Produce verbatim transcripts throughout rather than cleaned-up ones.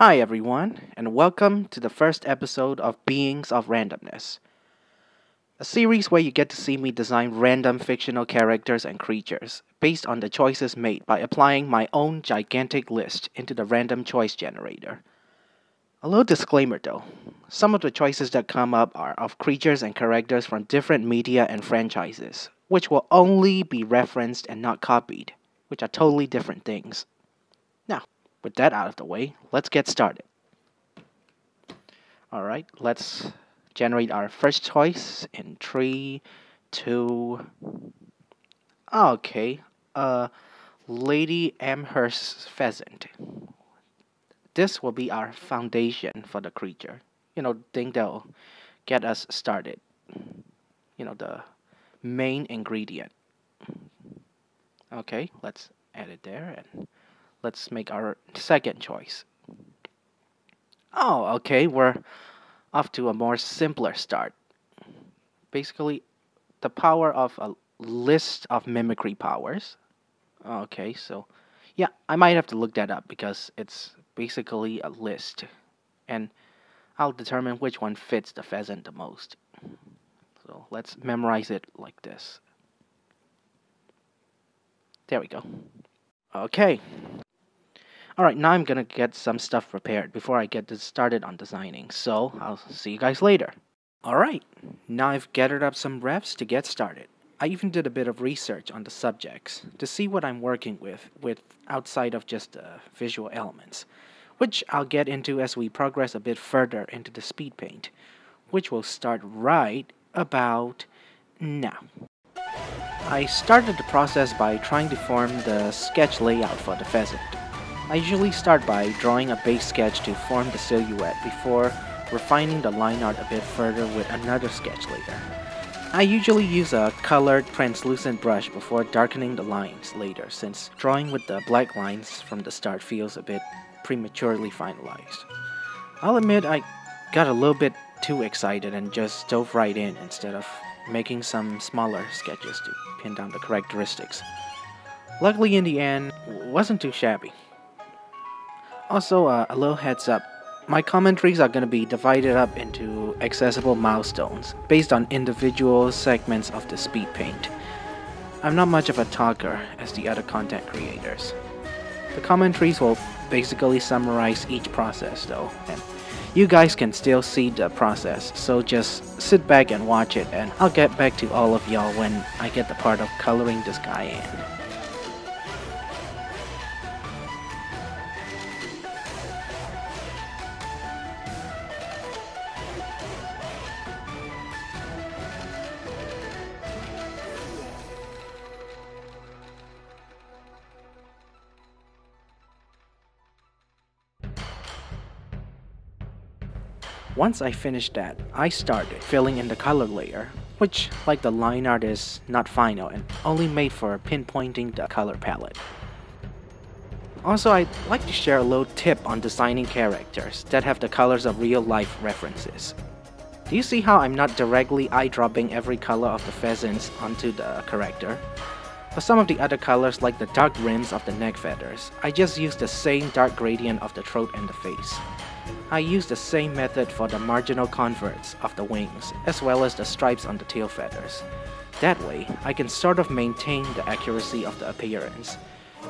Hi everyone, and welcome to the first episode of Beings of Randomness, a series where you get to see me design random fictional characters and creatures based on the choices made by applying my own gigantic list into the random choice generator. A little disclaimer though, some of the choices that come up are of creatures and characters from different media and franchises, which will only be referenced and not copied, which are totally different things. Now, with that out of the way, let's get started. Alright, let's generate our first choice in three, two... Okay, uh, Lady Amherst's Pheasant. This will be our foundation for the creature. You know, thing that'll get us started. You know, the main ingredient. Okay, let's add it there and... let's make our second choice. Oh, okay, we're off to a more simpler start. Basically, the power of a list of mimicry powers. Okay, so, yeah, I might have to look that up because it's basically a list. And I'll determine which one fits the pheasant the most. So let's memorize it like this. There we go. Okay. Alright, now I'm gonna get some stuff prepared before I get this started on designing, so I'll see you guys later. Alright, now I've gathered up some refs to get started. I even did a bit of research on the subjects to see what I'm working with, with outside of just the visual elements, which I'll get into as we progress a bit further into the speed paint, which will start right about now. I started the process by trying to form the sketch layout for the pheasant. I usually start by drawing a base sketch to form the silhouette before refining the line art a bit further with another sketch later. I usually use a colored translucent brush before darkening the lines later, since drawing with the black lines from the start feels a bit prematurely finalized. I'll admit I got a little bit too excited and just dove right in instead of making some smaller sketches to pin down the characteristics. Luckily in the end, wasn't too shabby. Also, uh, a little heads up, my commentaries are going to be divided up into accessible milestones based on individual segments of the speed paint. I'm not much of a talker as the other content creators. The commentaries will basically summarize each process though, and you guys can still see the process, so just sit back and watch it, and I'll get back to all of y'all when I get the part of coloring this guy in. Once I finished that, I started filling in the color layer, which, like the line art, is not final and only made for pinpointing the color palette. Also, I'd like to share a little tip on designing characters that have the colors of real-life references. Do you see how I'm not directly eye-dropping every color of the pheasants onto the character? For some of the other colors, like the dark rims of the neck feathers, I just use the same dark gradient of the throat and the face. I use the same method for the marginal converts of the wings, as well as the stripes on the tail feathers. That way, I can sort of maintain the accuracy of the appearance,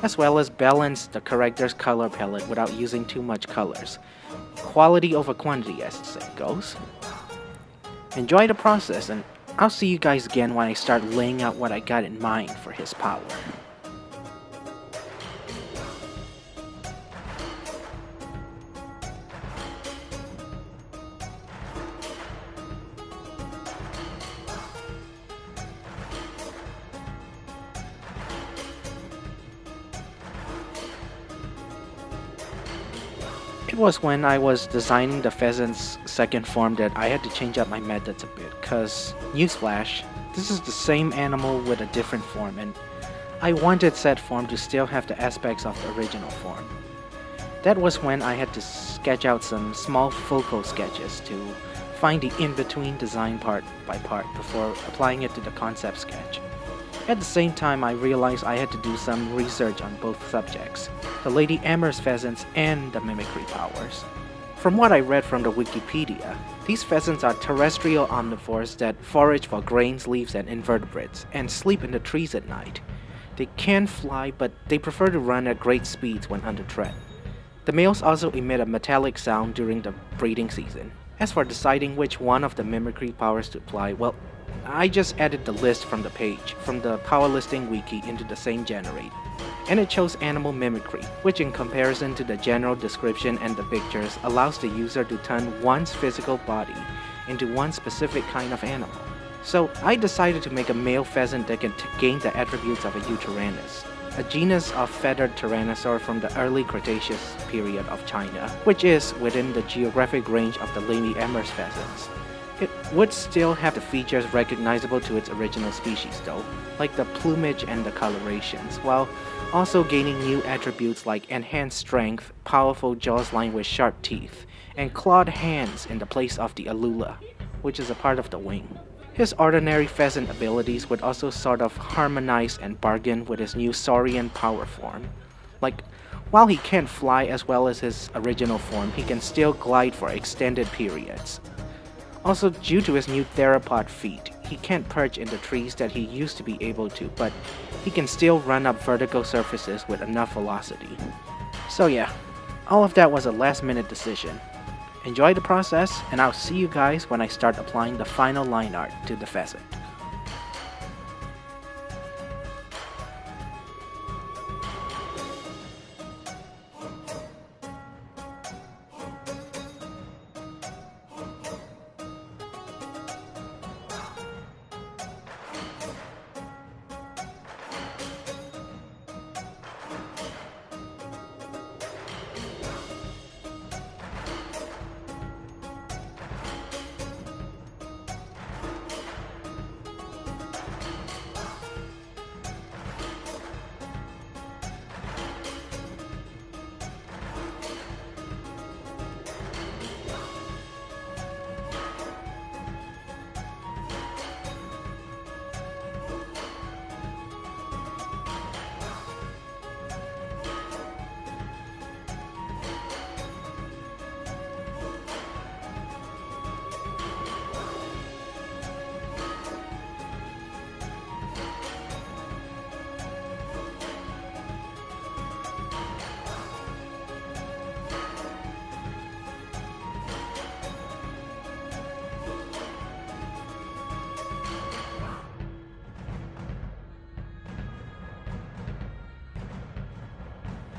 as well as balance the character's color palette without using too much colors. Quality over quantity, as the saying goes. Enjoy the process, and I'll see you guys again when I start laying out what I got in mind for his power. It was when I was designing the pheasant's second form that I had to change up my methods a bit, cause, newsflash, this is the same animal with a different form, and I wanted said form to still have the aspects of the original form. That was when I had to sketch out some small focal sketches to find the in-between design part by part before applying it to the concept sketch. At the same time, I realized I had to do some research on both subjects, the Lady Amherst's pheasants and the mimicry powers. From what I read from the Wikipedia, these pheasants are terrestrial omnivores that forage for grains, leaves, and invertebrates, and sleep in the trees at night. They can fly, but they prefer to run at great speeds when under threat. The males also emit a metallic sound during the breeding season. As for deciding which one of the mimicry powers to apply, well, I just added the list from the page, from the power listing wiki into the same generator, and it chose animal mimicry, which in comparison to the general description and the pictures allows the user to turn one's physical body into one specific kind of animal. So I decided to make a male pheasant that can gain the attributes of a Yutyrannus, a genus of feathered tyrannosaur from the early Cretaceous period of China, which is within the geographic range of the Lady Amherst's pheasants. It would still have the features recognizable to its original species though, like the plumage and the colorations, while also gaining new attributes like enhanced strength, powerful jaws lined with sharp teeth, and clawed hands in the place of the Alula, which is a part of the wing. His ordinary pheasant abilities would also sort of harmonize and bargain with his new saurian power form. Like, while he can't fly as well as his original form, he can still glide for extended periods. Also, due to his new theropod feet, he can't perch in the trees that he used to be able to, but he can still run up vertical surfaces with enough velocity. So yeah, all of that was a last-minute decision. Enjoy the process, and I'll see you guys when I start applying the final line art to the pheasant.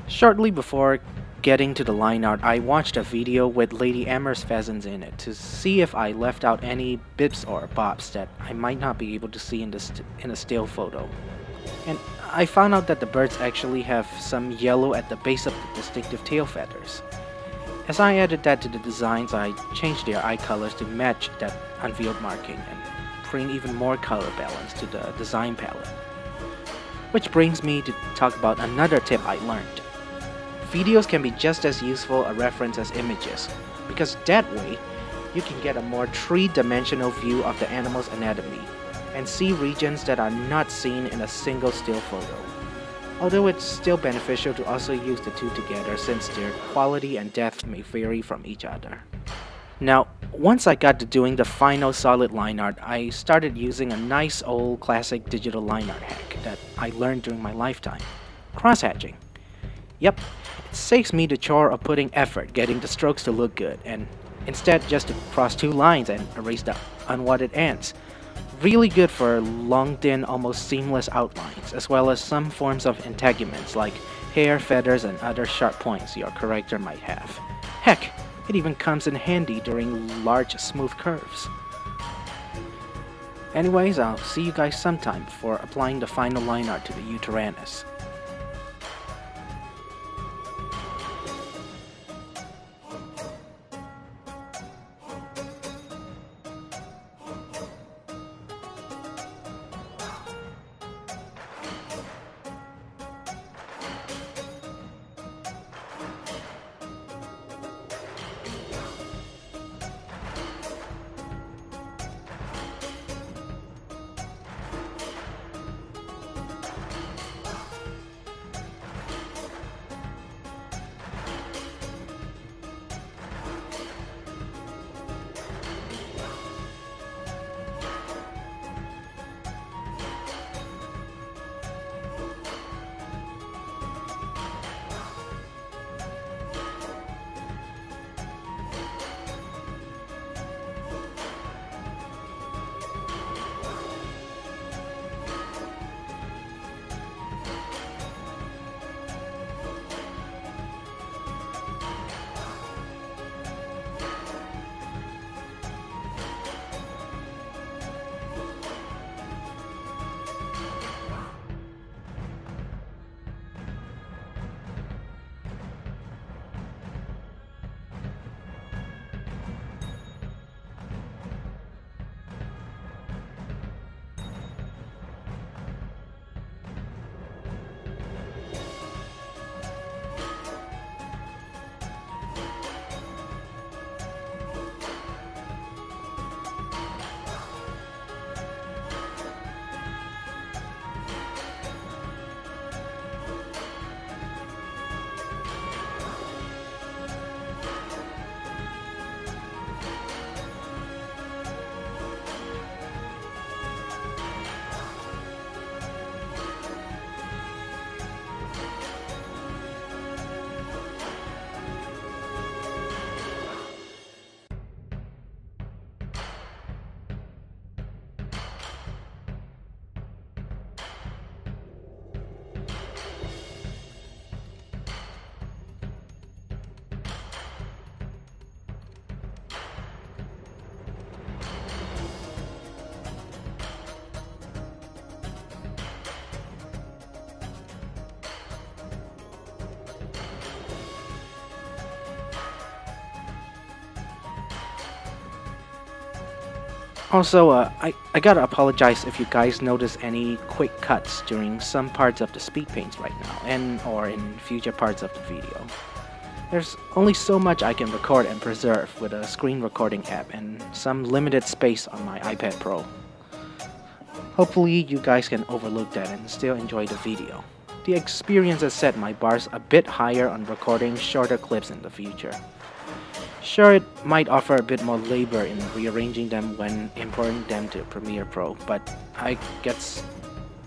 Shortly before getting to the line art, I watched a video with Lady Amherst's pheasants in it to see if I left out any bips or bops that I might not be able to see in, the st in a still photo. And I found out that the birds actually have some yellow at the base of the distinctive tail feathers. As I added that to the designs, I changed their eye colors to match that unveiled marking and bring even more color balance to the design palette. Which brings me to talk about another tip I learned. Videos can be just as useful a reference as images, because that way, you can get a more three-dimensional view of the animal's anatomy, and see regions that are not seen in a single still photo. Although it's still beneficial to also use the two together since their quality and depth may vary from each other. Now, once I got to doing the final solid line art, I started using a nice old classic digital line art hack that I learned during my lifetime, crosshatching. Yep. It saves me the chore of putting effort getting the strokes to look good, and instead just to cross two lines and erase the unwanted ends. Really good for long, thin, almost seamless outlines, as well as some forms of entanglements like hair, feathers, and other sharp points your character might have. Heck, it even comes in handy during large, smooth curves. Anyways, I'll see you guys sometime for applying the final line art to the Yutyrannus. Also, uh, I, I gotta apologize if you guys notice any quick cuts during some parts of the speed paints right now, and or in future parts of the video. There's only so much I can record and preserve with a screen recording app and some limited space on my iPad Pro. Hopefully you guys can overlook that and still enjoy the video. The experience has set my bars a bit higher on recording shorter clips in the future. Sure, it might offer a bit more labor in rearranging them when importing them to Premiere Pro, but I guess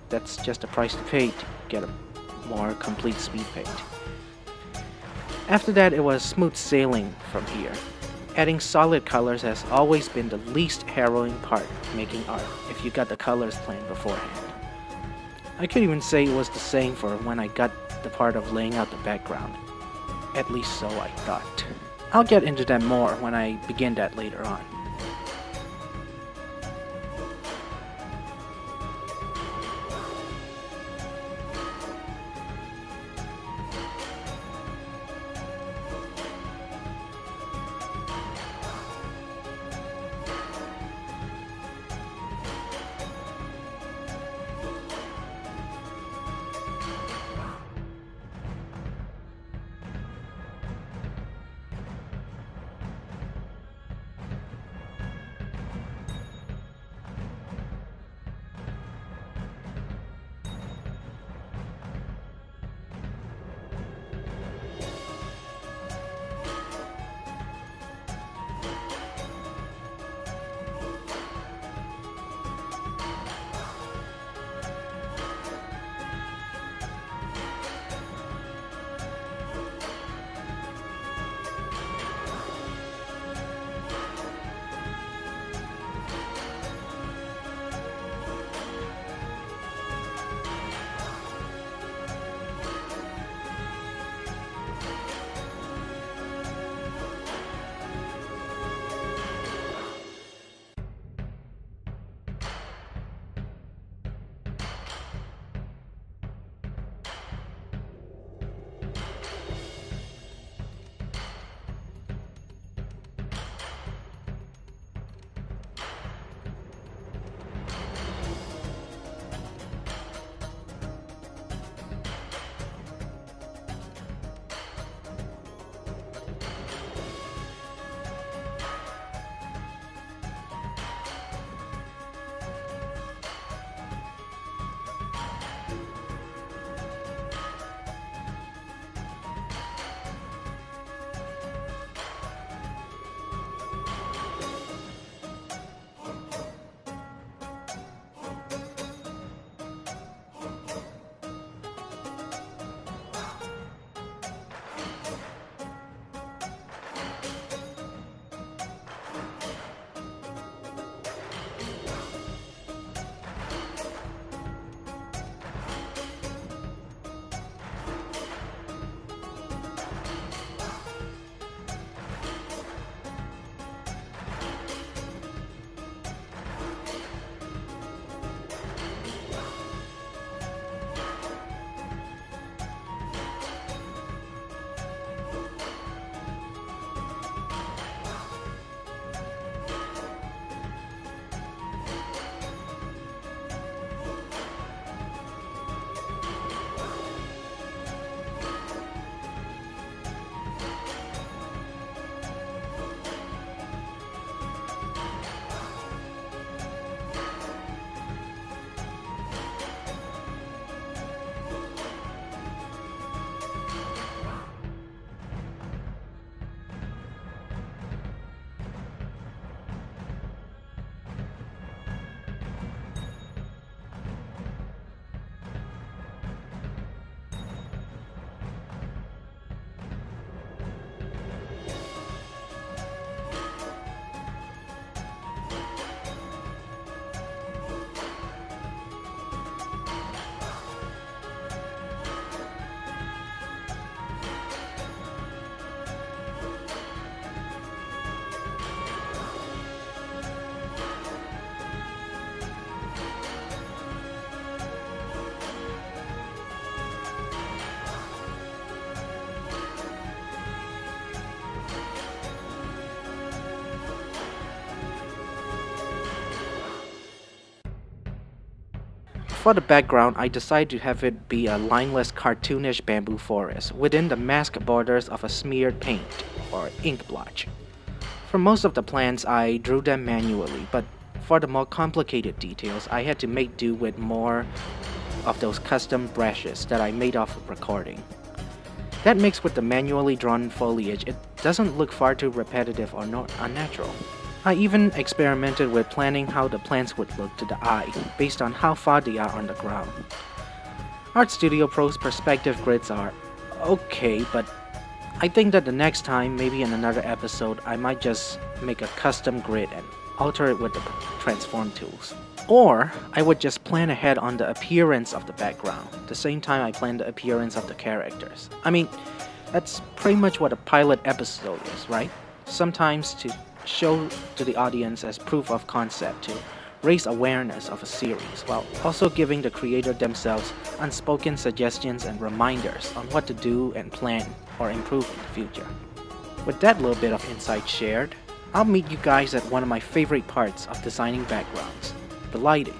that's just the price to pay to get a more complete speed paint. After that, it was smooth sailing from here. Adding solid colors has always been the least harrowing part of making art if you got the colors planned beforehand. I could even say it was the same for when I got the part of laying out the background. At least so I thought. I'll get into that more when I begin that later on. For the background, I decided to have it be a lineless cartoonish bamboo forest within the masked borders of a smeared paint or ink blotch. For most of the plants, I drew them manually, but for the more complicated details, I had to make do with more of those custom brushes that I made off of recording. That mixed with the manually drawn foliage, it doesn't look far too repetitive or not unnatural. I even experimented with planning how the plants would look to the eye, based on how far they are on the ground. Art Studio Pro's perspective grids are okay, but I think that the next time, maybe in another episode, I might just make a custom grid and alter it with the transform tools. Or, I would just plan ahead on the appearance of the background, the same time I plan the appearance of the characters. I mean, that's pretty much what a pilot episode is, right? Sometimes to show to the audience as proof of concept, to raise awareness of a series, while also giving the creator themselves unspoken suggestions and reminders on what to do and plan or improve in the future. With that little bit of insight shared, I'll meet you guys at one of my favorite parts of designing backgrounds. The lighting.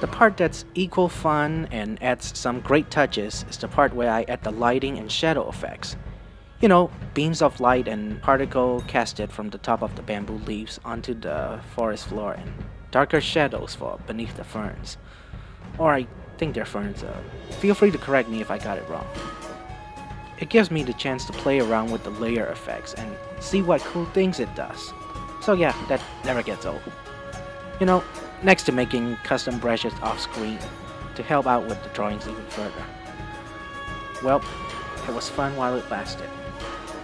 The part that's equal fun and adds some great touches is the part where I add the lighting and shadow effects. You know, beams of light and particle casted from the top of the bamboo leaves onto the forest floor and darker shadows fall beneath the ferns. Or I think they're ferns, uh, feel free to correct me if I got it wrong. It gives me the chance to play around with the layer effects and see what cool things it does. So yeah, that never gets old. You know, next to making custom brushes off screen to help out with the drawings even further. Well, it was fun while it lasted.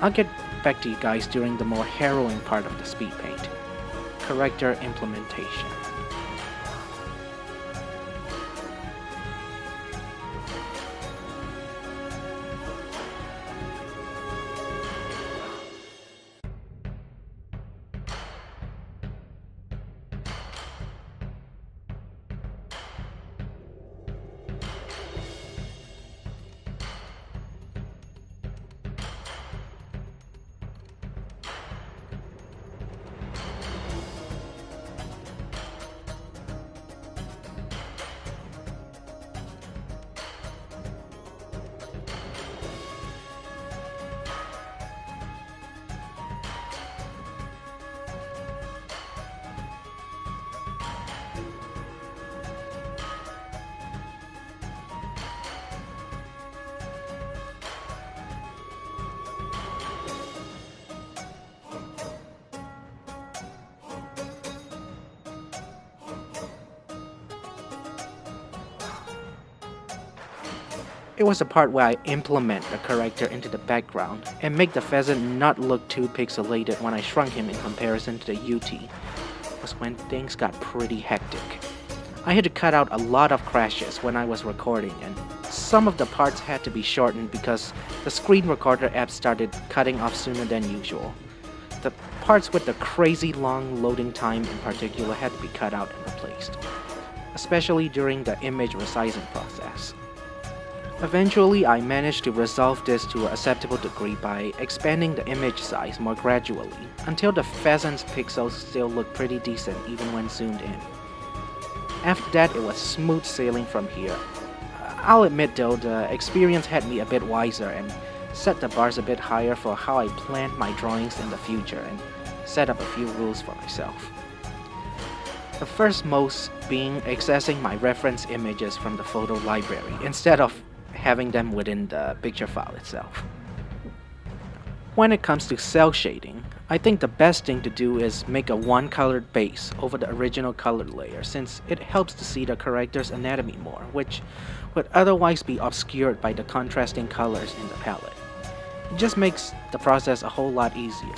I'll get back to you guys during the more harrowing part of the speed paint, character implementation. It was the part where I implement the character into the background and make the pheasant not look too pixelated when I shrunk him in comparison to the Yutyrannus. Was when things got pretty hectic. I had to cut out a lot of crashes when I was recording, and some of the parts had to be shortened because the screen recorder app started cutting off sooner than usual. The parts with the crazy long loading time in particular had to be cut out and replaced, especially during the image resizing process. Eventually, I managed to resolve this to an acceptable degree by expanding the image size more gradually, until the pheasant's pixels still look pretty decent even when zoomed in. After that, it was smooth sailing from here. I'll admit though, the experience had me a bit wiser and set the bars a bit higher for how I planned my drawings in the future and set up a few rules for myself. The first most being accessing my reference images from the photo library instead of having them within the picture file itself. When it comes to cell shading, I think the best thing to do is make a one colored base over the original colored layer, since it helps to see the character's anatomy more, which would otherwise be obscured by the contrasting colors in the palette. It just makes the process a whole lot easier.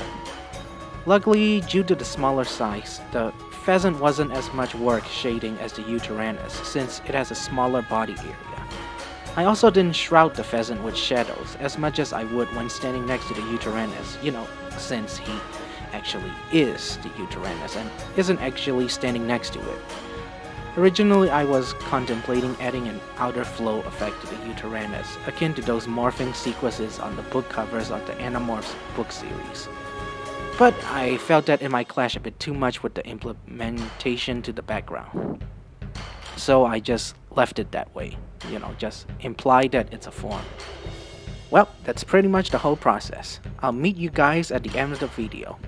Luckily, due to the smaller size, the pheasant wasn't as much work shading as the Yutyrannus, since it has a smaller body area. I also didn't shroud the pheasant with shadows as much as I would when standing next to the Yutyrannus, you know, since he actually is the Yutyrannus and isn't actually standing next to it. Originally, I was contemplating adding an outer flow effect to the Yutyrannus, akin to those morphing sequences on the book covers of the Animorphs book series. But I felt that it might clash a bit too much with the implementation to the background. So I just left it that way, you know, just imply that it's a form. Well, that's pretty much the whole process. I'll meet you guys at the end of the video.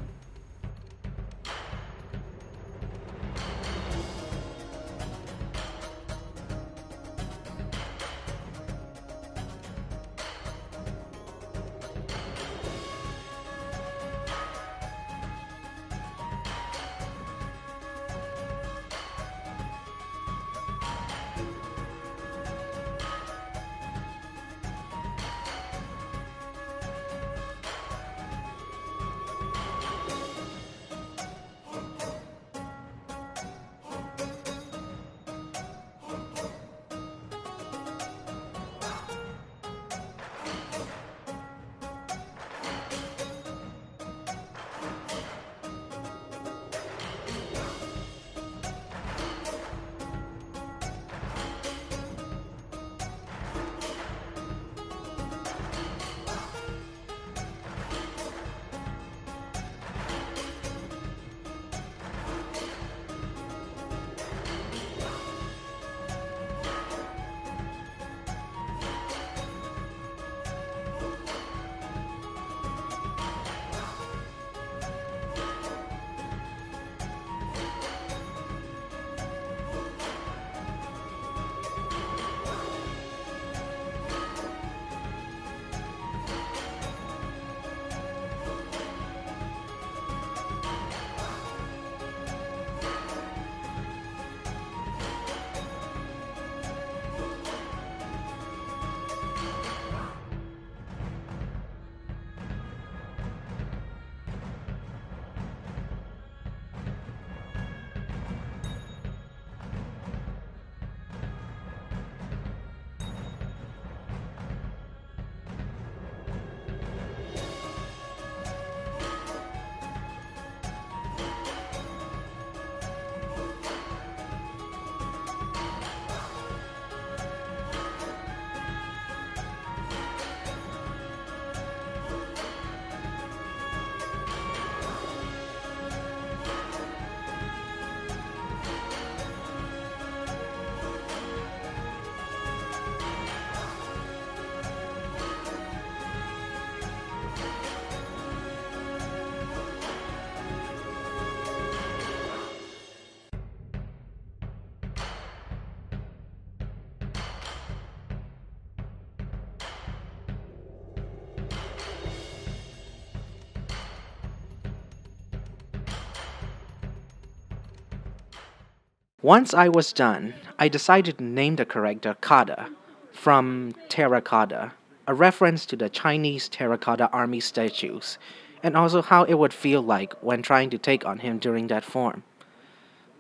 Once I was done, I decided to name the character Kada, from terracotta, a reference to the Chinese terracotta army statues, and also how it would feel like when trying to take on him during that form.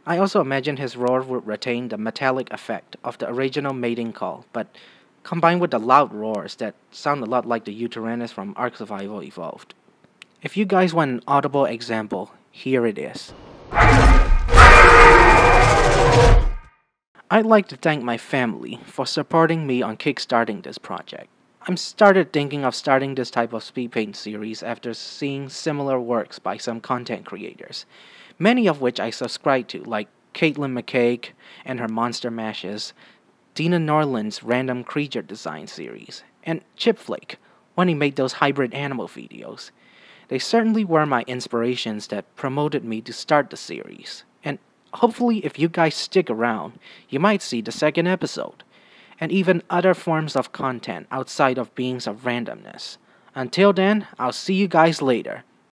I also imagined his roar would retain the metallic effect of the original mating call, but combined with the loud roars that sound a lot like the Yutyrannus from Ark Survival Evolved. If you guys want an audible example, here it is. I'd like to thank my family for supporting me on kickstarting this project. I started thinking of starting this type of speed paint series after seeing similar works by some content creators, many of which I subscribe to, like Katelyn McCaigue and her Monster Mashes, Dina Norland's Random Creature Design series, and Chipflake when he made those hybrid animal videos. They certainly were my inspirations that promoted me to start the series, and hopefully, if you guys stick around, you might see the second episode, and even other forms of content outside of Beings of Randomness. Until then, I'll see you guys later.